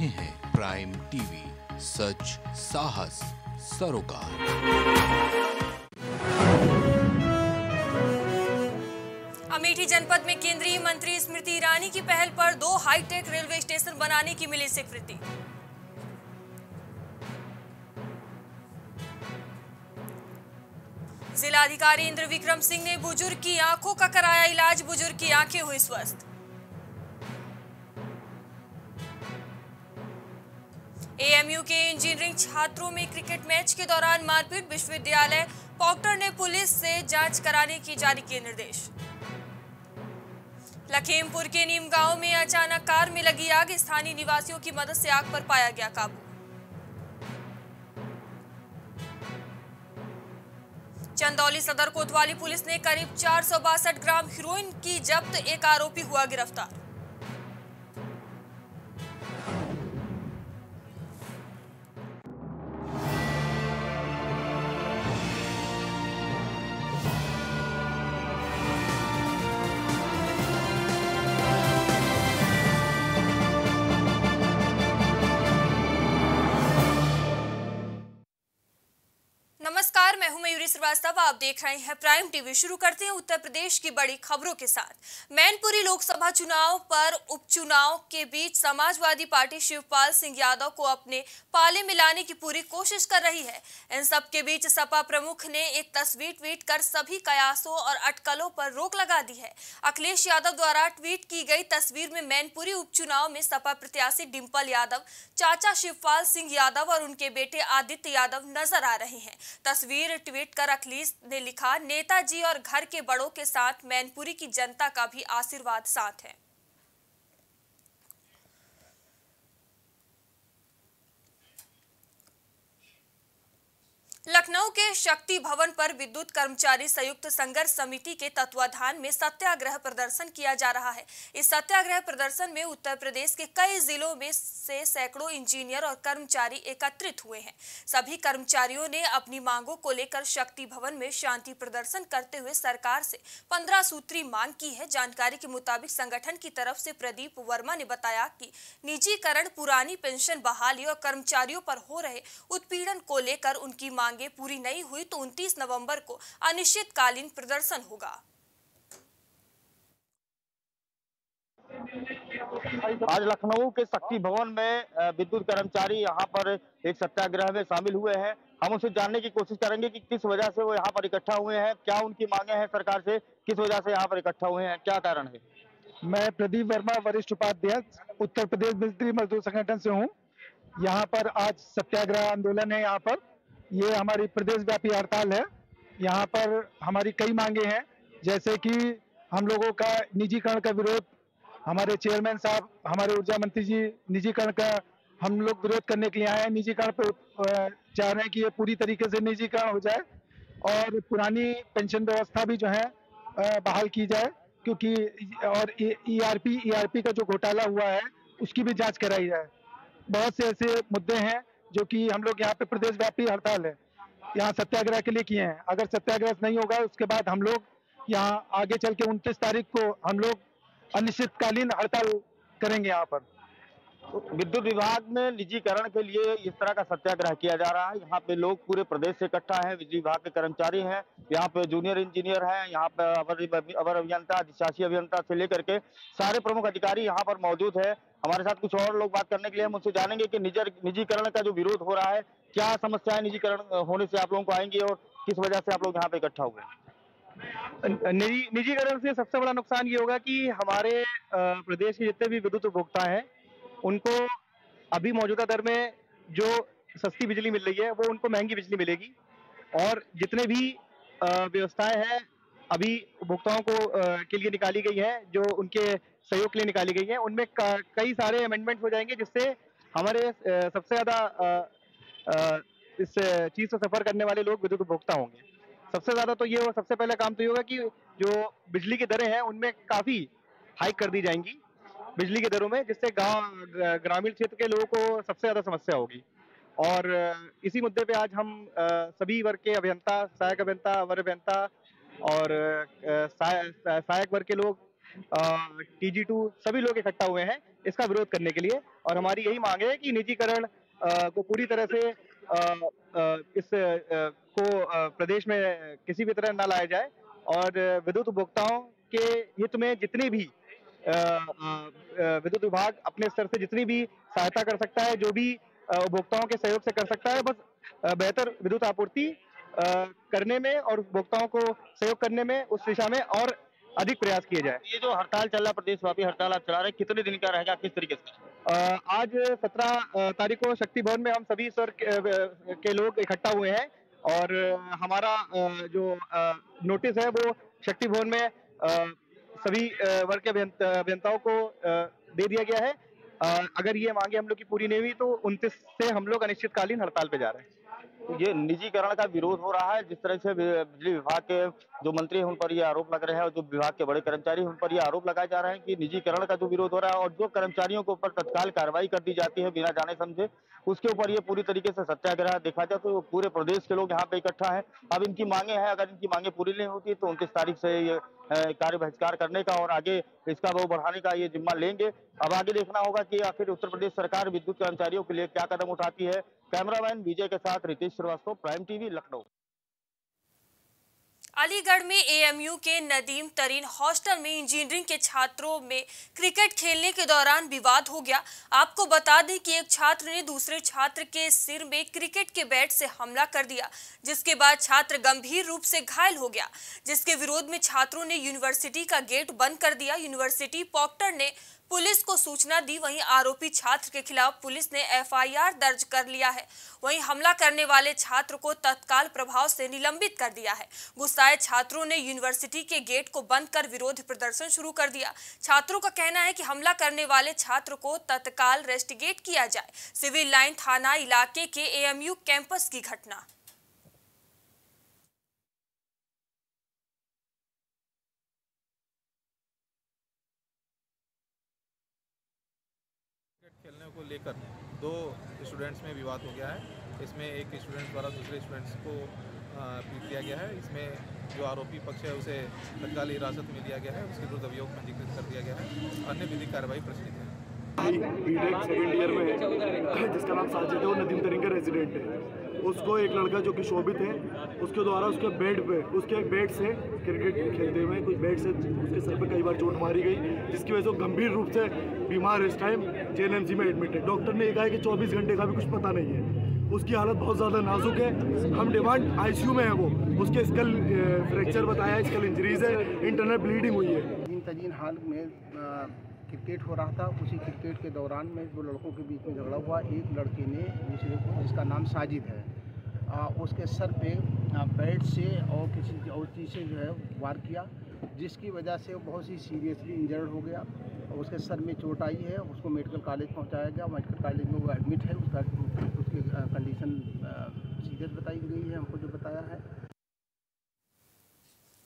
रहे हैं prime TV, सच साहस सरोकार। अमेठी जनपद में केंद्रीय मंत्री स्मृति ईरानी की पहल पर 2 हाईटेक रेलवे स्टेशन बनाने की मिली स्वीकृति। जिलाधिकारी इंद्र विक्रम सिंह ने बुजुर्ग की आंखों का कराया इलाज, बुजुर्ग की आंखें हुई स्वस्थ। एएमयू के इंजीनियरिंग छात्रों में क्रिकेट मैच के दौरान मारपीट, विश्वविद्यालय पॉक्टर ने पुलिस से जांच कराने की जारी किए निर्देश। लखीमपुर के नीम गांव में अचानक कार में लगी आग, स्थानीय निवासियों की मदद से आग पर पाया गया काबू। चंदौली सदर कोतवाली पुलिस ने करीब 462 ग्राम हेरोइन की जब्त, एक आरोपी हुआ गिरफ्तार। आप देख रहे हैं प्राइम टीवी। शुरू करते हैं उत्तर प्रदेश की बड़ी खबरों के साथ। मैनपुरी लोकसभा चुनाव पर उपचुनाव के बीच समाजवादी पार्टी शिवपाल सिंह यादव को अपने पाले में लाने की पूरी कोशिश कर रही है। इन सब के बीच सपा प्रमुख ने एक तस्वीर ट्वीट कर सभी कयासों और अटकलों पर रोक लगा दी है। अखिलेश यादव द्वारा ट्वीट की गई तस्वीर में मैनपुरी उपचुनाव में सपा प्रत्याशी डिम्पल यादव, चाचा शिवपाल सिंह यादव और उनके बेटे आदित्य यादव नजर आ रहे हैं। तस्वीर ट्वीट कर अखिलेश ने लिखा, नेताजी और घर के बड़ों के साथ मैनपुरी की जनता का भी आशीर्वाद साथ है। लखनऊ के शक्ति भवन पर विद्युत कर्मचारी संयुक्त संघर्ष समिति के तत्वाधान में सत्याग्रह प्रदर्शन किया जा रहा है। इस सत्याग्रह प्रदर्शन में उत्तर प्रदेश के कई जिलों में से सैकड़ों इंजीनियर और कर्मचारी एकत्रित हुए हैं। सभी कर्मचारियों ने अपनी मांगों को लेकर शक्ति भवन में शांति प्रदर्शन करते हुए सरकार से 15 सूत्री मांग की है। जानकारी के मुताबिक संगठन की तरफ से प्रदीप वर्मा ने बताया कि निजीकरण, पुरानी पेंशन बहाली और कर्मचारियों पर हो रहे उत्पीड़न को लेकर उनकी मांग पूरी नहीं हुई तो 29 नवंबर को अनिश्चितकालीन प्रदर्शन होगा। आज लखनऊ के शक्ति भवन में विद्युत कर्मचारी यहां पर एक सत्याग्रह में शामिल हुए हैं। हम उनसे जानने की कोशिश करेंगे कि किस वजह से वो यहां पर इकट्ठा हुए हैं, क्या उनकी मांगे हैं सरकार से, किस वजह से यहां पर इकट्ठा हुए हैं, क्या कारण है। मैं प्रदीप वर्मा, वरिष्ठ उपाध्यक्ष, उत्तर प्रदेश बिजली मजदूर संगठन से हूँ। यहाँ पर आज सत्याग्रह आंदोलन है। यहाँ पर ये हमारी प्रदेशव्यापी हड़ताल है। यहाँ पर हमारी कई मांगे हैं, जैसे कि हम लोगों का निजीकरण का विरोध, हमारे चेयरमैन साहब, हमारे ऊर्जा मंत्री जी, निजीकरण का हम लोग विरोध करने के लिए आए हैं। निजीकरण पर चाह रहे हैं कि ये पूरी तरीके से निजीकरण हो जाए और पुरानी पेंशन व्यवस्था भी जो है बहाल की जाए, क्योंकि और ईआरपी का जो घोटाला हुआ है उसकी भी जाँच कराई जाए। बहुत से ऐसे मुद्दे हैं जो कि हम लोग यहाँ पे प्रदेशव्यापी हड़ताल है, यहाँ सत्याग्रह के लिए किए हैं। अगर सत्याग्रह नहीं होगा उसके बाद हम लोग यहाँ आगे चल के 29 तारीख को हम लोग अनिश्चितकालीन हड़ताल करेंगे। यहाँ पर विद्युत विभाग में निजीकरण के लिए इस तरह का सत्याग्रह किया जा रहा है। यहाँ पे लोग पूरे प्रदेश से इकट्ठा है, बिजली विभाग के कर्मचारी हैं, यहाँ पे जूनियर इंजीनियर हैं, यहाँ पे अवर अभियंता, अधिशासी अभियंता से लेकर के सारे प्रमुख अधिकारी यहाँ पर मौजूद है। हमारे साथ कुछ और लोग बात करने के लिए, हम उनसे जानेंगे कि निजीकरण का जो विरोध हो रहा है, क्या समस्याएं निजीकरण होने से आप लोगों को आएंगी और किस वजह से आप लोग यहाँ पे इकट्ठा हुए हैं। निजीकरण से सबसे बड़ा नुकसान ये होगा कि हमारे प्रदेश के जितने भी विद्युत उपभोक्ता हैं उनको अभी मौजूदा दर में जो सस्ती बिजली मिल रही है वो उनको महंगी बिजली मिलेगी, और जितने भी व्यवस्थाएं हैं अभी उपभोक्ताओं को के लिए निकाली गई है, जो उनके सहयोग के लिए निकाली गई है, उनमें कई सारे अमेंडमेंट हो जाएंगे, जिससे हमारे सबसे ज़्यादा इस चीज़ से सफ़र करने वाले लोग विद्युत उपभोक्ता होंगे। सबसे ज़्यादा तो ये, सबसे पहला काम तो ये होगा कि जो बिजली की दरें हैं उनमें काफ़ी हाइक कर दी जाएंगी बिजली के दरों में, जिससे ग्रामीण क्षेत्र के लोगों को सबसे ज़्यादा समस्या होगी। और इसी मुद्दे पे आज हम सभी वर्ग के अभियंता, सहायक अभियंता, अवर अभियंता और सहायक वर्ग के लोग TG2 सभी लोग इकट्ठा हुए हैं इसका विरोध करने के लिए। और हमारी यही मांग है कि निजीकरण को पूरी तरह से इसको प्रदेश में किसी भी तरह ना लाया जाए और विद्युत उपभोक्ताओं के हित में जितनी भी विद्युत विभाग अपने स्तर से जितनी भी सहायता कर सकता है, जो भी उपभोक्ताओं के सहयोग से कर सकता है, बस बेहतर विद्युत आपूर्ति करने में और उपभोक्ताओं को सहयोग करने में उस दिशा में और अधिक प्रयास किए जाए। ये जो हड़ताल चल रहा, प्रदेशव्यापी हड़ताल आप चला रहे हैं, कितने दिन का रहेगा, किस तरीके से? आज 17 तारीख को शक्ति भवन में हम सभी स्तर के लोग इकट्ठा हुए हैं और हमारा जो नोटिस है वो शक्ति भवन में सभी वर्ग के अभियंताओं को दे दिया गया है। अगर ये मांगे हम लोग की पूरी नहीं हुई तो 29 से हम लोग अनिश्चितकालीन हड़ताल पे जा रहे हैं। ये निजीकरण का विरोध हो रहा है, जिस तरह से बिजली विभाग के जो मंत्री हैं उन पर ये आरोप लग रहे हैं और जो विभाग के बड़े कर्मचारी हैं उन पर ये आरोप लगाए जा रहे हैं कि निजीकरण का जो विरोध हो रहा है और जो कर्मचारियों के ऊपर तत्काल कार्रवाई कर दी जाती है बिना जाने समझे, उसके ऊपर ये पूरी तरीके से सत्याग्रह देखा जाए तो पूरे प्रदेश के लोग यहाँ पे इकट्ठा है। अब इनकी मांगे हैं, अगर इनकी मांगे पूरी नहीं होती तो 29 तारीख से ये कार्य बहिष्कार करने का और आगे इसका वो बढ़ाने का ये जिम्मा लेंगे। अब आगे देखना होगा कि आखिर उत्तर प्रदेश सरकार विद्युत कर्मचारियों के लिए क्या कदम उठाती है। कैमरामैन विजय के साथ रितेश श्रीवास्तव, प्राइम टीवी, लखनऊ। अलीगढ़ में AMU के नदीम तरीन हॉस्टल में इंजीनियरिंग के छात्रों में क्रिकेट खेलने के दौरान विवाद हो गया। आपको बता दें कि एक छात्र ने दूसरे छात्र के सिर में क्रिकेट के बैट से हमला कर दिया, जिसके बाद छात्र गंभीर रूप से घायल हो गया, जिसके विरोध में छात्रों ने यूनिवर्सिटी का गेट बंद कर दिया। यूनिवर्सिटी प्रॉक्टर ने पुलिस को सूचना दी, वहीं आरोपी छात्र के खिलाफ पुलिस ने FIR दर्ज कर लिया है। वहीं हमला करने वाले छात्र को तत्काल प्रभाव से निलंबित कर दिया है। गुस्साए छात्रों ने यूनिवर्सिटी के गेट को बंद कर विरोध प्रदर्शन शुरू कर दिया। छात्रों का कहना है कि हमला करने वाले छात्र को तत्काल रेस्टिगेट किया जाए। सिविल लाइन थाना इलाके के AMU कैंपस की घटना। खेलने को लेकर 2 स्टूडेंट्स में विवाद हो गया है। इसमें एक स्टूडेंट द्वारा दूसरे स्टूडेंट्स को पीट दिया गया है। इसमें जो आरोपी पक्ष है उसे तत्काल हिरासत में लिया गया है, उसके विरुद्ध अभियोग पंजीकृत कर दिया गया है। अन्य विधिक कार्रवाई प्रचलित है। बीटेक सेकेंड ईयर में है, जिसका नाम साजिद है, वो नदीम तरीन का रेजिडेंट है। उसको एक लड़का जो कि शोभित है उसके द्वारा उसके बेड पे, उसके बेड से क्रिकेट खेलते हुए कुछ बेड से उसके सर पे कई बार चोट मारी गई, जिसकी वजह से वो गंभीर रूप से बीमार इस टाइम JNMC में एडमिट है। डॉक्टर ने कहा है कि 24 घंटे का भी कुछ पता नहीं है, उसकी हालत बहुत ज़्यादा नाजुक है। हम डिमांड ICU में है, वो उसके स्कल फ्रैक्चर बताया है, स्कल इंजरीज है, इंटरनल ब्लीडिंग हुई है। इन तजीन हाल में क्रिकेट हो रहा था, उसी क्रिकेट के दौरान में दो लड़कों के बीच में झगड़ा हुआ। एक लड़के ने दूसरे को, जिसका नाम साजिद है, उसके सर पे बैट से और किसी और चीज़ से जो है वार किया, जिसकी वजह से वो बहुत ही सीरियसली इंजर्ड हो गया। उसके सर में चोट आई है, उसको मेडिकल कॉलेज पहुंचाया गया। मेडिकल कॉलेज में वो एडमिट है, उसका उसकी कंडीशन सीरियस बताई गई है, हमको जो बताया है।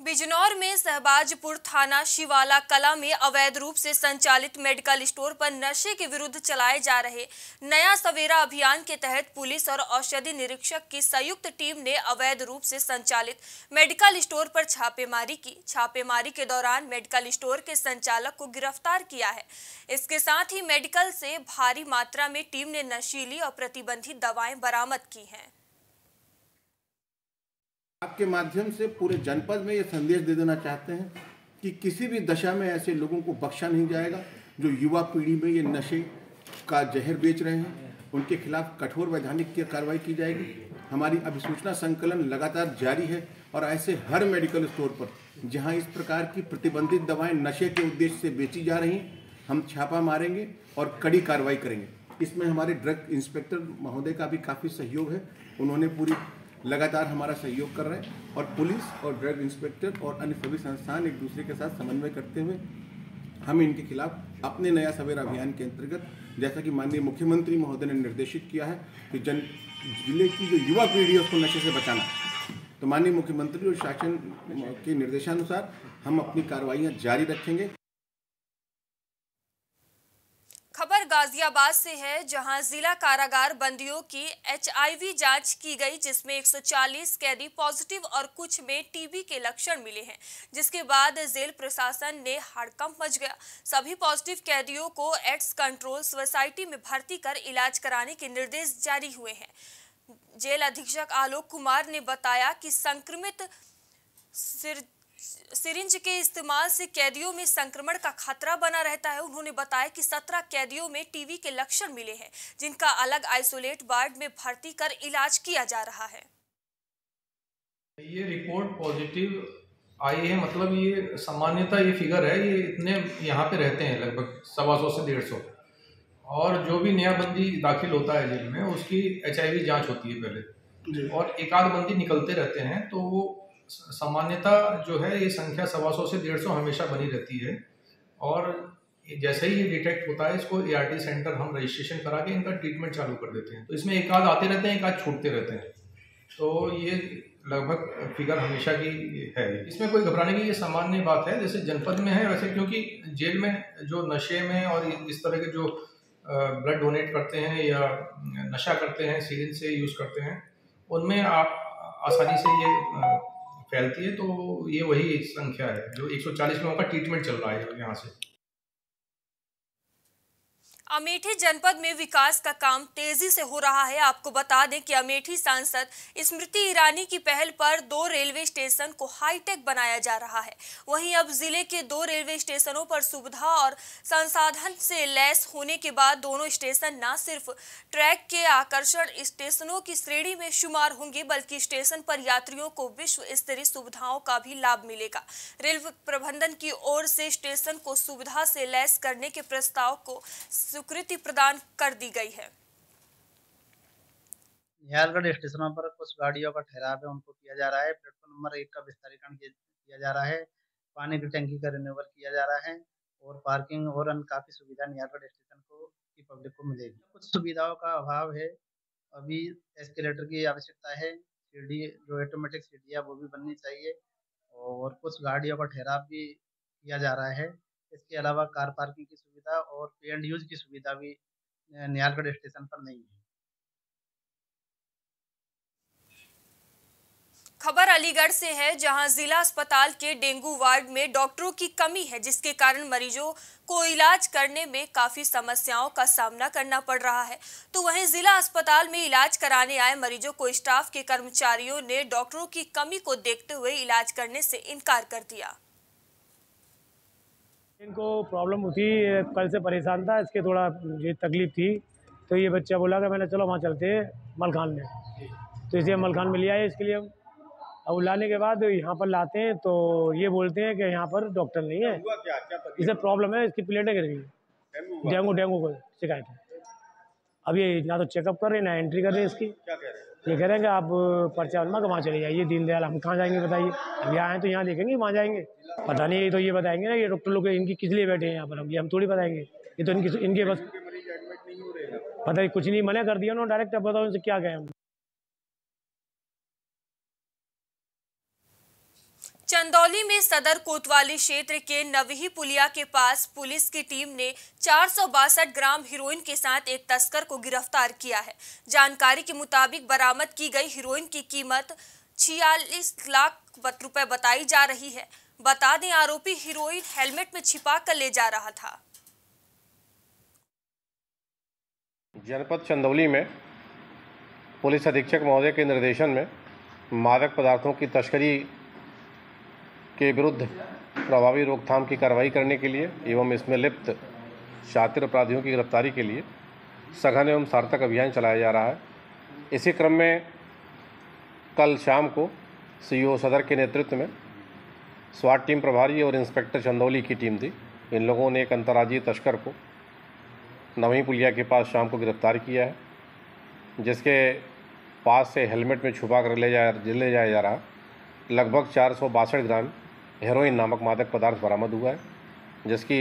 बिजनौर में सहबाजपुर थाना शिवाला कला में अवैध रूप से संचालित मेडिकल स्टोर पर नशे के विरुद्ध चलाए जा रहे नया सवेरा अभियान के तहत पुलिस और औषधि निरीक्षक की संयुक्त टीम ने अवैध रूप से संचालित मेडिकल स्टोर पर छापेमारी की। छापेमारी के दौरान मेडिकल स्टोर के संचालक को गिरफ्तार किया है। इसके साथ ही मेडिकल से भारी मात्रा में टीम ने नशीली और प्रतिबंधित दवाएं बरामद की हैं। आपके माध्यम से पूरे जनपद में ये संदेश दे देना चाहते हैं कि किसी भी दशा में ऐसे लोगों को बख्शा नहीं जाएगा। जो युवा पीढ़ी में ये नशे का जहर बेच रहे हैं, उनके खिलाफ कठोर वैधानिक कार्रवाई की जाएगी। हमारी अभिसूचना संकलन लगातार जारी है और ऐसे हर मेडिकल स्टोर पर जहां इस प्रकार की प्रतिबंधित दवाएं नशे के उद्देश्य से बेची जा रही हैं, हम छापा मारेंगे और कड़ी कार्रवाई करेंगे। इसमें हमारे ड्रग इंस्पेक्टर महोदय का भी काफ़ी सहयोग है, उन्होंने पूरी लगातार हमारा सहयोग कर रहे हैं और पुलिस और ड्रग इंस्पेक्टर और अन्य सभी संस्थान एक दूसरे के साथ समन्वय करते हुए हम इनके खिलाफ अपने नया सवेरा अभियान के अंतर्गत, जैसा कि माननीय मुख्यमंत्री महोदय ने निर्देशित किया है कि जिले की जो युवा पीढ़ी है उसको नशे से बचाना, तो माननीय मुख्यमंत्री और शासन के निर्देशानुसार हम अपनी कार्रवाइयाँ जारी रखेंगे। गाजियाबाद से है, जहां जिला कारागार बंदियों की एचआईवी जांच की गई, जिसमें 140 कैदी पॉजिटिव और कुछ में टीबी के लक्षण मिले हैं, जिसके बाद जेल प्रशासन ने हड़कंप मच गया। सभी पॉजिटिव कैदियों को एड्स कंट्रोल सोसाइटी में भर्ती कर इलाज कराने के निर्देश जारी हुए हैं। जेल अधीक्षक आलोक कुमार ने बताया कि संक्रमित सिरिंज के इस्तेमाल से कैदियों में संक्रमण का खतरा बना रहता है। उन्होंने बताया कि 17 कैदियों में टीबी के लक्षण मिले हैं, जिनका अलग आइसोलेट वार्ड में भर्ती कर इलाज किया जा रहा है। ये रिपोर्ट पॉजिटिव आई है, मतलब ये सामान्यता ये फिगर है, ये इतने यहाँ पे रहते हैं लगभग 125 से 150। और जो भी नया बंदी दाखिल होता है जेल में, उसकी HIV जाँच होती है पहले, और एकाध बंदी निकलते रहते हैं, तो वो सामान्यता जो है ये संख्या 125 से 150 हमेशा बनी रहती है। और जैसे ही ये डिटेक्ट होता है, इसको ART सेंटर हम रजिस्ट्रेशन करा के इनका ट्रीटमेंट चालू कर देते हैं। तो इसमें एक आध आते रहते हैं, एक आध छूटते रहते हैं, तो ये लगभग फिगर हमेशा की है। इसमें कोई घबराने की ये सामान्य बात है, जैसे जनपद में है वैसे, क्योंकि जेल में जो नशे में और इस तरह के जो ब्लड डोनेट करते हैं या नशा करते हैं, सिरिंज से यूज़ करते हैं, उनमें आप आसानी से ये फैलती है। तो ये वही संख्या है जो 140 लोगों का ट्रीटमेंट चल रहा है यहाँ से। अमेठी जनपद में विकास का काम तेजी से हो रहा है। आपको बता दें कि अमेठी सांसद स्मृति ईरानी की पहल पर 2 रेलवे स्टेशन को हाईटेक बनाया जा रहा है। वहीं अब जिले के 2 रेलवे स्टेशनों पर सुविधा और संसाधन से लैस होने के बाद दोनों स्टेशन न सिर्फ ट्रैक के आकर्षण स्टेशनों की श्रेणी में शुमार होंगे, बल्कि स्टेशन पर यात्रियों को विश्व स्तरीय सुविधाओं का भी लाभ मिलेगा। रेलवे प्रबंधन की ओर से स्टेशन को सुविधा से लैस करने के प्रस्ताव को स्वीकृति प्रदान कर दी गई है। यालगढ़ स्टेशनों पर कुछ गाड़ियों का ठहराव है, उनको किया जा रहा है। प्लेटफॉर्म नंबर 1 का विस्तारीकरण किया जा रहा है, पानी की टंकी का रिन्यूअल किया जा रहा है, और पार्किंग और अन्य काफी सुविधा यालगढ़ स्टेशन को की पब्लिक को मिलेगी। कुछ सुविधाओं का अभाव है, अभी एस्केलेटर की आवश्यकता है, सीढ़ी जो ऑटोमेटिक सीढ़ियाँ वो भी बननी चाहिए, और कुछ गाड़ियों का ठहराव भी किया जा रहा है। इसके अलावा कार पार्किंग की सुविधा और पे एंड यूज की सुविधा भी न्यायालगढ़ स्टेशन पर नहीं है। खबर अलीगढ़ से है, जहां जिला अस्पताल के डेंगू वार्ड में डॉक्टरों की कमी है, जिसके कारण मरीजों को इलाज करने में काफी समस्याओं का सामना करना पड़ रहा है। तो वहीं जिला अस्पताल में इलाज कराने आए मरीजों को स्टाफ के कर्मचारियों ने डॉक्टरों की कमी को देखते हुए इलाज करने से इनकार कर दिया। इनको प्रॉब्लम होती, कल से परेशान था, इसके थोड़ा ये तकलीफ थी, तो ये बच्चा बोला कि मैंने चलो वहाँ चलते हैं मलखान में, तो इसलिए मलखान में ले आए। इसके लिए अब लाने के बाद यहाँ पर लाते हैं तो ये बोलते हैं कि यहाँ पर डॉक्टर नहीं है, इसे प्रॉब्लम है, इसकी प्लेटें गिर गई, डेंगू को शिकायत है। अब ये ना तो चेकअप कर रहे हैं, ना एंट्री कर रहे हैं इसकी। ये कह रहे हैं कि आप पर्चा बनवा के वहाँ चले जाइए। दीनदयाल, हम कहाँ जाएंगे बताइए? अब यहाँ आए तो यहाँ देखेंगे, वहाँ जाएंगे, पता नहीं। तो ये बताएंगे ना, ये डॉक्टर लोग इनकी किस लिए बैठे हैं यहाँ पर, हम ये हम थोड़ी बताएंगे। ये तो इनके बस पता ही कुछ नहीं, मना कर दिया उन्होंने डायरेक्ट। अब बताओ उनसे क्या कहें। चंदौली में सदर कोतवाली क्षेत्र के नवही पुलिया के पास पुलिस की टीम ने 462 ग्राम हीरोइन के साथ एक तस्कर को गिरफ्तार किया है। जानकारी के मुताबिक बरामद की गई हीरोइन की कीमत 46 लाख रुपए बताई जा रही है। बता दें, आरोपी हीरोइन हेलमेट में छिपा कर ले जा रहा था। जनपद चंदौली में पुलिस अधीक्षक महोदय के निर्देशन में मादक पदार्थों की तस्करी के विरुद्ध प्रभावी रोकथाम की कार्रवाई करने के लिए एवं इसमें लिप्त शातिर अपराधियों की गिरफ्तारी के लिए सघन एवं सार्थक अभियान चलाया जा रहा है। इसी क्रम में कल शाम को CEO सदर के नेतृत्व में स्वाट टीम प्रभारी और इंस्पेक्टर चंदौली की टीम थी। इन लोगों ने एक अंतर्राज्यीय तस्कर को नवी पुलिया के पास शाम को गिरफ्तार किया है, जिसके पास से हेलमेट में छुपा कर ले जाया जा रहा लगभग 462 ग्राम हेरोइन नामक मादक पदार्थ बरामद हुआ है, जिसकी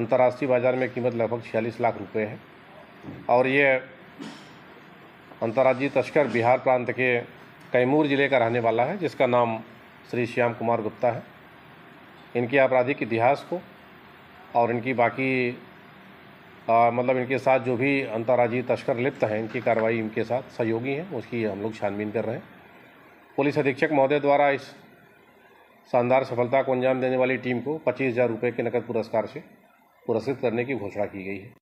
अंतर्राष्ट्रीय बाज़ार में कीमत लगभग 46 लाख रुपए है। और ये अंतर्राज्यीय तस्कर बिहार प्रांत के कैमूर ज़िले का रहने वाला है, जिसका नाम श्री श्याम कुमार गुप्ता है। इनके आपराधिक इतिहास को और इनकी बाकी मतलब इनके साथ जो भी अंतर्राज्यीय तस्कर लिप्त हैं, इनकी कार्रवाई इनके साथ सहयोगी हैं, उसकी हम लोग छानबीन कर रहे हैं। पुलिस अधीक्षक महोदय द्वारा इस शानदार सफलता को अंजाम देने वाली टीम को 25,000 रुपये के नकद पुरस्कार से पुरस्कृत करने की घोषणा की गई है।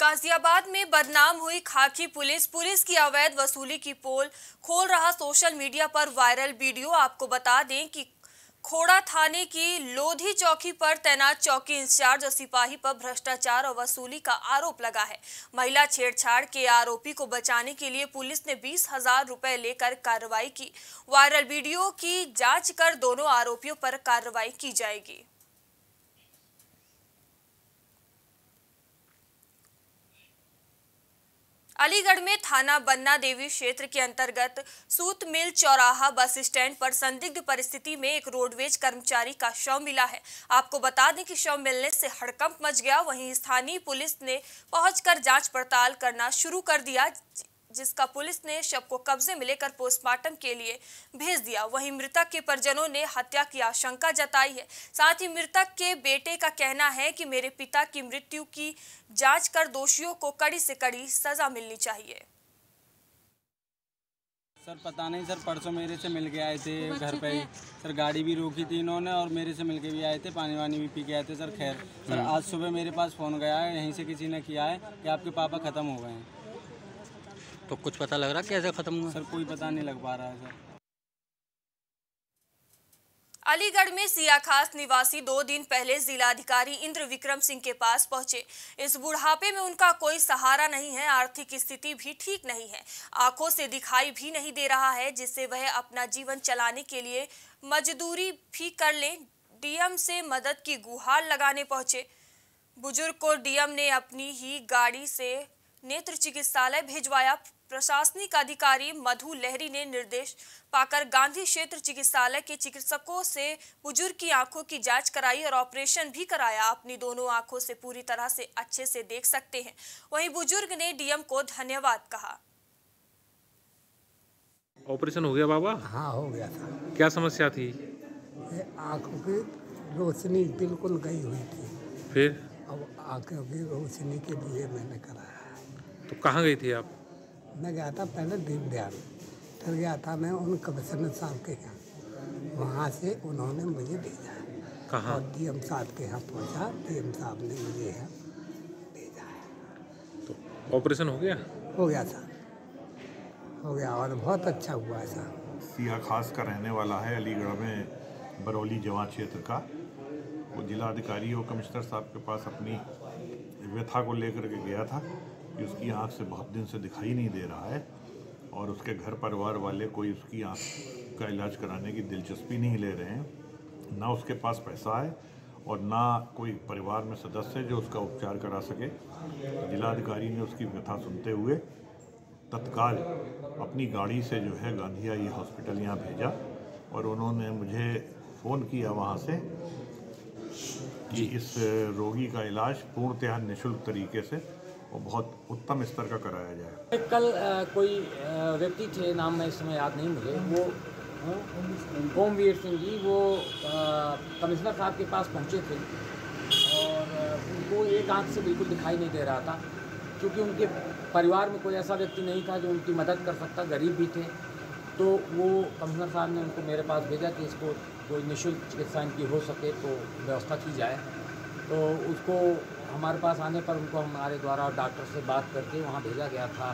गाजियाबाद में बदनाम हुई खाकी पुलिस की अवैध वसूली की पोल खोल रहा सोशल मीडिया पर वायरल वीडियो। आपको बता दें कि खोड़ा थाने की लोधी चौकी पर तैनात चौकी इंचार्ज और सिपाही पर भ्रष्टाचार और वसूली का आरोप लगा है। महिला छेड़छाड़ के आरोपी को बचाने के लिए पुलिस ने 20,000 रुपए लेकर कार्रवाई की। वायरल वीडियो की जांच कर दोनों आरोपियों पर कार्रवाई की जाएगी। अलीगढ़ में थाना बन्ना देवी क्षेत्र के अंतर्गत सूत मिल चौराहा बस स्टैंड पर संदिग्ध परिस्थिति में एक रोडवेज कर्मचारी का शव मिला है। आपको बता दें कि शव मिलने से हड़कंप मच गया। वहीं स्थानीय पुलिस ने पहुंचकर जांच पड़ताल करना शुरू कर दिया, जिसका पुलिस ने शव को कब्जे में लेकर पोस्टमार्टम के लिए भेज दिया। वहीं मृतक के परिजनों ने हत्या की आशंका जताई है। साथ ही मृतक के बेटे का कहना है कि मेरे पिता की मृत्यु की जांच कर दोषियों को कड़ी से कड़ी सजा मिलनी चाहिए। सर पता नहीं सर, परसों मेरे से मिल के आए थे घर पे। सर गाड़ी भी रोकी थी इन्होंने और मेरे से मिल के भी आए थे, पानी वानी भी पी के आए थे सर। खैर सर आज सुबह मेरे पास फ़ोन गया है, यहीं से किसी ने किया है कि आपके पापा ख़त्म हो गए हैं। तो कुछ पता लग रहा कैसे खत्म हुआ? सर कोई पता नहीं लग पा रहा है सर। अलीगढ़ में सियाखास निवासी 2 दिन पहले जिलाधिकारी इंद्र विक्रम सिंह के पास पहुंचे। इस बुढ़ापे में उनका कोई सहारा नहीं है, आर्थिक स्थिति भी ठीक नहीं है, आंखों से दिखाई भी नहीं दे रहा है, जिससे वह अपना जीवन चलाने के लिए मजदूरी भी कर लें। डीएम से मदद की गुहार लगाने पहुंचे बुजुर्ग को डीएम ने अपनी ही गाड़ी से नेत्र चिकित्सालय भिजवाया। प्रशासनिक अधिकारी मधु लेहरी ने निर्देश पाकर गांधी क्षेत्र चिकित्सालय के चिकित्सकों से बुजुर्ग की आंखों की जांच कराई और ऑपरेशन भी कराया। अपनी दोनों आंखों से पूरी तरह से अच्छे से देख सकते हैं। वहीं बुजुर्ग ने डीएम को धन्यवाद कहा। ऑपरेशन हो गया बाबा? हाँ हो गया था। क्या समस्या थी? आंखों की रोशनी बिल्कुल गई हुई थी। फिर अब आंखों की रोशनी के लिए मैंने कराया। तो कहाँ गई थी आप? मैं गया था पहले दीप दयाल, फिर गया था मैं उन कमिश्नर साहब के यहाँ, वहाँ से उन्होंने मुझे भेजा। कहाँ? और डीएम साहब के यहाँ पहुँचा, डीएम साहब ने मुझे यहाँ भेजा। तो ऑपरेशन हो गया? हो गया था, हो गया और बहुत अच्छा हुआ है साहब। सियाखास का रहने वाला है, अलीगढ़ में बरौली जवा क्षेत्र का। वो जिलाधिकारी और कमिश्नर साहब के पास अपनी व्यथा को लेकर के गया था कि उसकी आँख से बहुत दिन से दिखाई नहीं दे रहा है और उसके घर परिवार वाले कोई उसकी आँख का इलाज कराने की दिलचस्पी नहीं ले रहे हैं। ना उसके पास पैसा है और ना कोई परिवार में सदस्य है जो उसका उपचार करा सके। जिलाधिकारी ने उसकी व्यथा सुनते हुए तत्काल अपनी गाड़ी से जो है गांधीया ये हॉस्पिटल यहाँ भेजा और उन्होंने मुझे फ़ोन किया वहाँ से कि इस रोगी का इलाज पूर्णतया निःशुल्क तरीके से और बहुत उत्तम स्तर का कराया जाए। कल कोई व्यक्ति थे, नाम मैं इस समय याद नहीं मुझे, वो ओमवीर सिंह जी, वो कमिश्नर साहब के पास पहुंचे थे और उनको एक आंख से बिल्कुल दिखाई नहीं दे रहा था, क्योंकि उनके परिवार में कोई ऐसा व्यक्ति नहीं था जो उनकी मदद कर सकता, गरीब भी थे। तो वो कमिश्नर साहब ने उनको मेरे पास भेजा कि इसको कोई निःशुल्क चिकित्सा इनकी हो सके तो व्यवस्था की जाए। तो उसको हमारे पास आने पर उनको हमारे द्वारा डॉक्टर से बात करके वहाँ भेजा गया था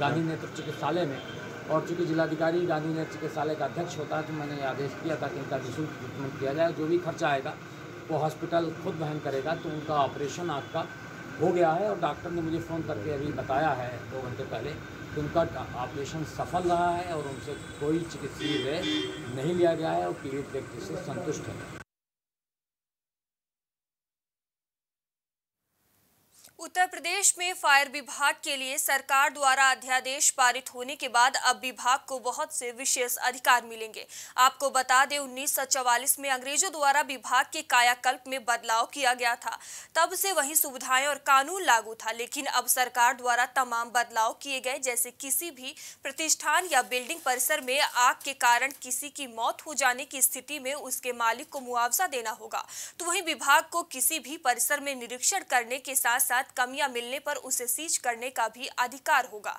गांधी नेत्र चिकित्सालय में। और चूँकि जिलाधिकारी गांधी नेत्र चिकित्सालय का अध्यक्ष होता है, तो मैंने आदेश किया था कि इनका निःशुल्क ट्रीटमेंट किया जाए, जो भी खर्चा आएगा वो हॉस्पिटल खुद वहन करेगा। तो उनका ऑपरेशन आपका हो गया है और डॉक्टर ने मुझे फ़ोन करके अभी बताया है 2 घंटे पहले कि उनका ऑपरेशन सफल रहा है और उनसे कोई चिकित्सीय व्यय नहीं लिया गया है और पीड़ित व्यक्ति से संतुष्ट है। उत्तर प्रदेश में फायर विभाग के लिए सरकार द्वारा अध्यादेश पारित होने के बाद अब विभाग को बहुत से विशेष अधिकार मिलेंगे। आपको बता दें 1944 में अंग्रेजों द्वारा विभाग के कायाकल्प में बदलाव किया गया था, तब से वही सुविधाएं और कानून लागू था, लेकिन अब सरकार द्वारा तमाम बदलाव किए गए, जैसे किसी भी प्रतिष्ठान या बिल्डिंग परिसर में आग के कारण किसी की मौत हो जाने की स्थिति में उसके मालिक को मुआवजा देना होगा। तो वही विभाग को किसी भी परिसर में निरीक्षण करने के साथ साथ कमियां मिलने पर उसे सीज करने का भी अधिकार होगा।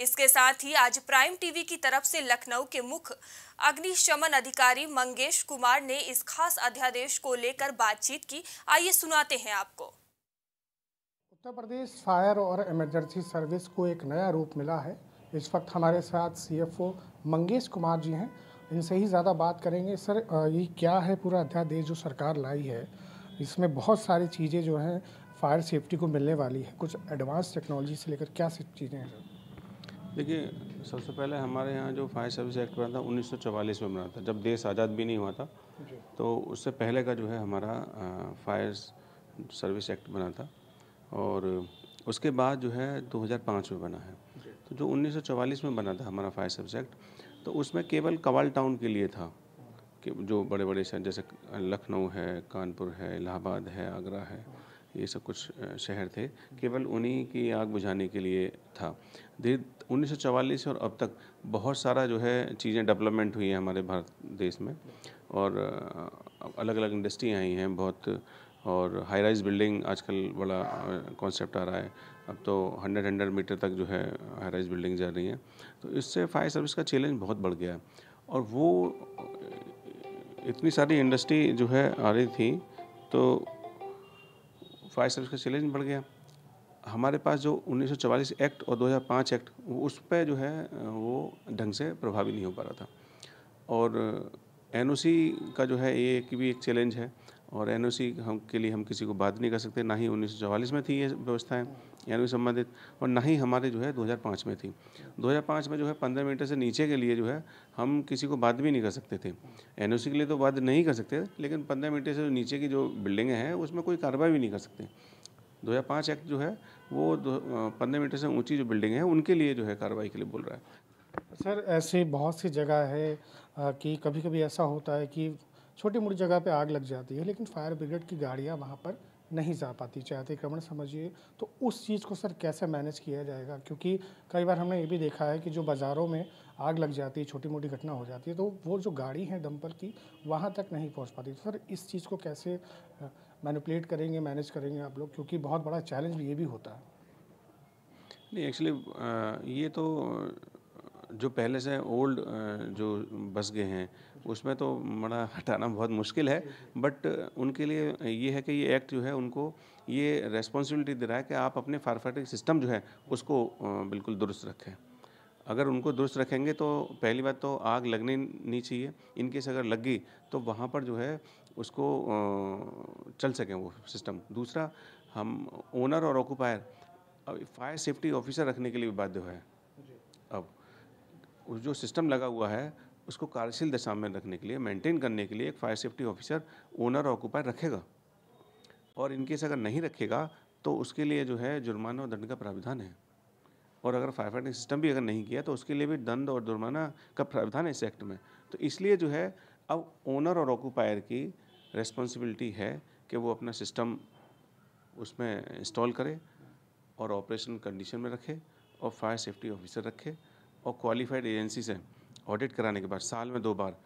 इसके साथ ही आज प्राइम टीवी की तरफ से लखनऊ के मुख्य अग्निशमन अधिकारी मंगेश कुमार ने इस खास अध्यादेश को लेकर बातचीत की। आइए सुनाते हैं आपको। उत्तर प्रदेश फायर और इमरजेंसी सर्विस को एक नया रूप मिला है। इस वक्त हमारे साथ CFO मंगेश कुमार जी हैं, इनसे ही ज़्यादा बात करेंगे। सर, ये क्या है पूरा अध्यादेश जो सरकार लाई है? इसमें बहुत सारी चीज़ें जो हैं फायर सेफ्टी को मिलने वाली है, कुछ एडवांस टेक्नोलॉजी से लेकर क्या चीज़ें हैं? देखिए, सबसे पहले हमारे यहाँ जो फायर सर्विस एक्ट बना था 1944 में बना था, जब देश आज़ाद भी नहीं हुआ था, तो उससे पहले का जो है हमारा फायर सर्विस एक्ट बना था और उसके बाद जो है 2005 में बना है। तो जो 1944 में बना था हमारा फायर सर्विस एक्ट, तो उसमें केवल कवाल टाउन के लिए था कि जो बड़े बड़े शहर जैसे लखनऊ है, कानपुर है, इलाहाबाद है, आगरा है, ये सब कुछ शहर थे, केवल उन्हीं की आग बुझाने के लिए था। धीरे 1944 और अब तक बहुत सारा जो है चीज़ें डेवलपमेंट हुई है हमारे भारत देश में और अलग अलग इंडस्ट्री आई हैं बहुत, और हाई राइज बिल्डिंग आजकल बड़ा कॉन्सेप्ट आ रहा है। अब तो 100 मीटर तक जो है हाई राइज बिल्डिंग जा रही हैं, तो इससे फायर सर्विस का चैलेंज बहुत बढ़ गया है। और वो इतनी सारी इंडस्ट्री जो है आ रही थी, तो फायर सर्विस का चैलेंज बढ़ गया। हमारे पास जो 1944 एक्ट और 2005 एक्ट, उस पर जो है वो ढंग से प्रभावी नहीं हो पा रहा था। और NOC का जो है ये कि भी एक चैलेंज है, और NOC हम के लिए हम किसी को बात नहीं कर सकते, ना ही 1944 में थी ये व्यवस्थाएं NOC संबंधित, और ना ही हमारे जो है 2005 में थी। 2005 में जो है 15 मीटर से नीचे के लिए जो है हम किसी को बात भी नहीं कर सकते थे। NOC के लिए तो बात नहीं कर सकते, लेकिन 15 मीटर से नीचे की जो बिल्डिंगें हैं उसमें कोई कार्रवाई भी नहीं कर सकते। 2005 एक्ट जो है वो 15 मीटर से ऊँची जो बिल्डिंग है उनके लिए जो है कार्रवाई के लिए बोल रहा है। सर, ऐसे बहुत सी जगह है कि कभी कभी ऐसा होता है कि छोटी मोटी जगह पे आग लग जाती है, लेकिन फायर ब्रिगेड की गाड़ियाँ वहाँ पर नहीं जा पाती, चाहे अतिक्रमण समझिए। तो उस चीज़ को सर कैसे मैनेज किया जाएगा? क्योंकि कई बार हमने ये भी देखा है कि जो बाज़ारों में आग लग जाती है, छोटी मोटी घटना हो जाती है, तो वो जो गाड़ी है दमकल की वहाँ तक नहीं पहुँच पाती। तो सर इस चीज़ को कैसे मैनिपुलेट करेंगे, मैनेज करेंगे आप लोग, क्योंकि बहुत बड़ा चैलेंज ये भी होता है? नहीं, एक्चुअली ये तो जो पहले से ओल्ड जो बस गए हैं उसमें तो बड़ा हटाना बहुत मुश्किल है, बट उनके लिए ये है कि ये एक्ट जो है उनको ये रेस्पॉन्सिबिलिटी दे रहा है कि आप अपने फायर फाइटिंग सिस्टम जो है उसको बिल्कुल दुरुस्त रखें। अगर उनको दुरुस्त रखेंगे तो पहली बात तो आग लगनी नहीं चाहिए, इनकेस अगर लग गई तो वहाँ पर जो है उसको चल सकें वो सिस्टम। दूसरा, हम ओनर और ऑक्यूपायर अब फायर सेफ्टी ऑफिसर रखने के लिए भी बाध्य है। अब उस जो सिस्टम लगा हुआ है उसको कार्यशील दशा में रखने के लिए, मेंटेन करने के लिए एक fire safety officer owner occupier रखेगा, और इनकेस अगर नहीं रखेगा तो उसके लिए जो है जुर्माना और दंड का प्रावधान है। और अगर फायर फाइटिंग सिस्टम भी अगर नहीं किया तो उसके लिए भी दंड और जुर्माना का प्रावधान है इस एक्ट में। तो इसलिए जो है अब ओनर और ऑक्यूपायर की रिस्पॉन्सिबिलिटी है कि वो अपना सिस्टम उसमें इंस्टॉल करे और ऑपरेशन कंडीशन में रखे और फायर सेफ्टी ऑफिसर रखे, और क्वालिफाइड एजेंसी से ऑडिट कराने के बाद साल में 2 बार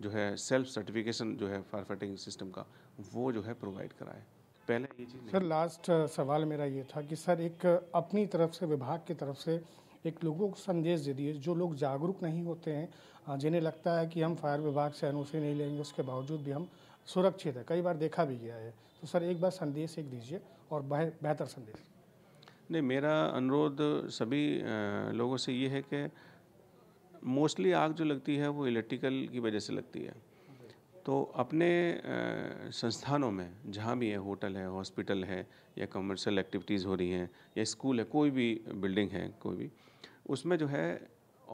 जो है सेल्फ सर्टिफिकेशन जो है फायर फाइटिंग सिस्टम का वो जो है प्रोवाइड कराए। पहले ये चीज़। सर, लास्ट सवाल मेरा ये था कि सर एक अपनी तरफ से, विभाग की तरफ से एक लोगों को संदेश दे दिए, जो लोग जागरूक नहीं होते हैं, जिन्हें लगता है कि हम फायर विभाग से NOC नहीं लेंगे उसके बावजूद भी हम सुरक्षित है, कई बार देखा भी गया है। तो सर एक बार संदेश एक दीजिए और बेहतर संदेश। नहीं, मेरा अनुरोध सभी लोगों से ये है कि मोस्टली आग जो लगती है वो इलेक्ट्रिकल की वजह से लगती है, तो अपने संस्थानों में जहाँ भी है, होटल है, हॉस्पिटल है, या कमर्शियल एक्टिविटीज़ हो रही हैं, या स्कूल है, कोई भी बिल्डिंग है, कोई भी, उसमें जो है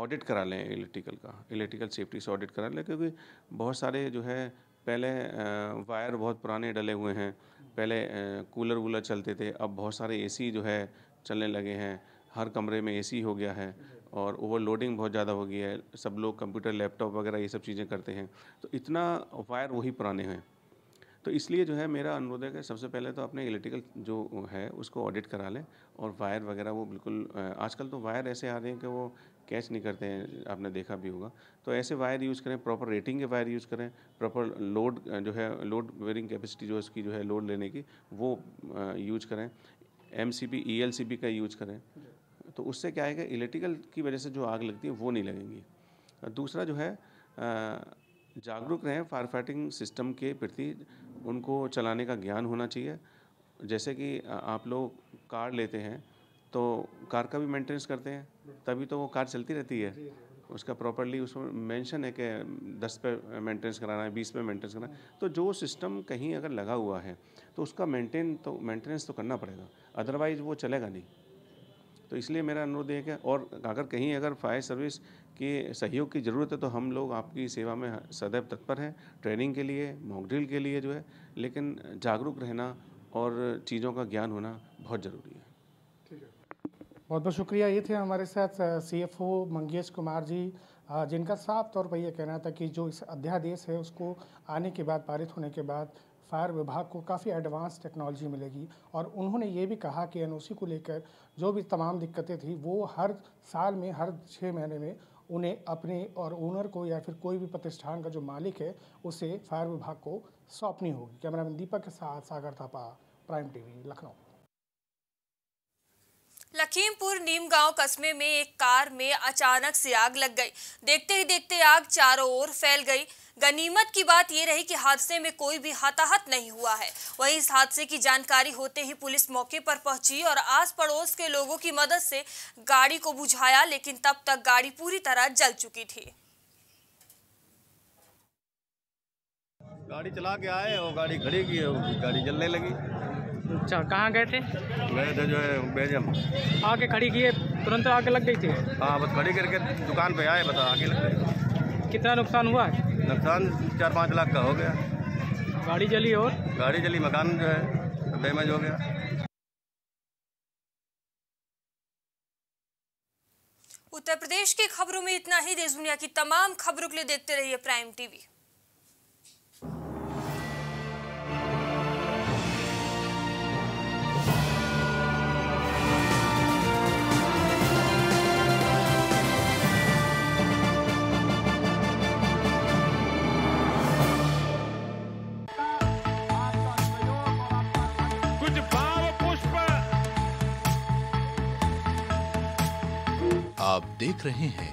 ऑडिट करा लें इलेक्ट्रिकल का, इलेक्ट्रिकल सेफ्टी से ऑडिट करा लें, क्योंकि बहुत सारे जो है पहले वायर बहुत पुराने डले हुए हैं, पहले कूलर वूलर चलते थे, अब बहुत सारे एसी जो है चलने लगे हैं, हर कमरे में एसी हो गया है और ओवरलोडिंग बहुत ज़्यादा हो गई है, सब लोग कंप्यूटर लैपटॉप वगैरह ये सब चीज़ें करते हैं, तो इतना वायर वही पुराने हैं। तो इसलिए जो है मेरा अनुरोध है कि सबसे पहले तो अपने इलेक्ट्रिकल जो है उसको ऑडिट करा लें और वायर वगैरह वो बिल्कुल आजकल तो वायर ऐसे आ रहे हैं कि वो कैच नहीं करते हैं, आपने देखा भी होगा, तो ऐसे वायर यूज़ करें, प्रॉपर रेटिंग के वायर यूज़ करें, प्रॉपर लोड जो है लोड बेयरिंग कैपेसिटी जो उसकी जो है लोड लेने की वो यूज करें, MCB ELCB का यूज करें, तो उससे क्या है कि इलेक्ट्रिकल की वजह से जो आग लगती है वो नहीं लगेंगी। दूसरा जो है जागरूक रहें, फायर फाइटिंग सिस्टम के प्रति उनको चलाने का ज्ञान होना चाहिए, जैसे कि आप लोग कार लेते हैं तो कार का भी मेंटेनेंस करते हैं, तभी तो वो कार चलती रहती है, उसका प्रॉपर्ली उसमें मेंशन है कि 10 पे मेंटेनेंस कराना है, 20 पे मेंटेनेंस कराना है, तो जो सिस्टम कहीं अगर लगा हुआ है तो उसका मेंटेनेंस तो करना पड़ेगा, अदरवाइज़ वो चलेगा नहीं। तो इसलिए मेरा अनुरोध है कि और अगर कहीं अगर फायर सर्विस के सहयोग की ज़रूरत है तो हम लोग आपकी सेवा में सदैव तत्पर हैं, ट्रेनिंग के लिए, मॉक ड्रिल के लिए जो है, लेकिन जागरूक रहना और चीज़ों का ज्ञान होना बहुत ज़रूरी है। ठीक है, बहुत बहुत शुक्रिया। ये थे हमारे साथ CFO मंगेश कुमार जी, जिनका साफ तौर पर यह कहना था कि जो इस अध्यादेश है उसको आने के बाद, पारित होने के बाद फायर विभाग को काफ़ी एडवांस टेक्नोलॉजी मिलेगी, और उन्होंने ये भी कहा कि NOC को लेकर जो भी तमाम दिक्कतें थी वो हर साल में, हर 6 महीने में उन्हें अपने और ओनर को या फिर कोई भी प्रतिष्ठान का जो मालिक है उसे फायर विभाग को सौंपनी होगी। कैमरामैन दीपक के साथ सागर थापा, प्राइम TV, लखनऊ। लखीमपुर नीमगांव कस्बे में एक कार में अचानक से आग लग गई। देखते ही देखते आग चारों ओर फैल गई। गनीमत की बात यह रही कि हादसे में कोई भी हताहत नहीं हुआ है। वहीं इस हादसे की जानकारी होते ही पुलिस मौके पर पहुंची और आस पड़ोस के लोगों की मदद से गाड़ी को बुझाया, लेकिन तब तक गाड़ी पूरी तरह जल चुकी थी। गाड़ी चला के आए और गाड़ी खड़ी की, गाड़ी जलने लगी। अच्छा, कहाँ गए थे? गए थे जो है बेजम। आके खड़ी किए, तुरंत आके लग गई थी? हाँ, बस खड़ी करके दुकान पे आए, बता आगे लग गई। कितना नुकसान हुआ है? नुकसान 4-5 लाख का हो गया। गाड़ी जली? और गाड़ी जली, मकान जो है डैमेज हो गया। उत्तर प्रदेश की खबरों में इतना ही। देश दुनिया की तमाम खबरों के लिए देखते रहिए प्राइम TV। आप देख रहे हैं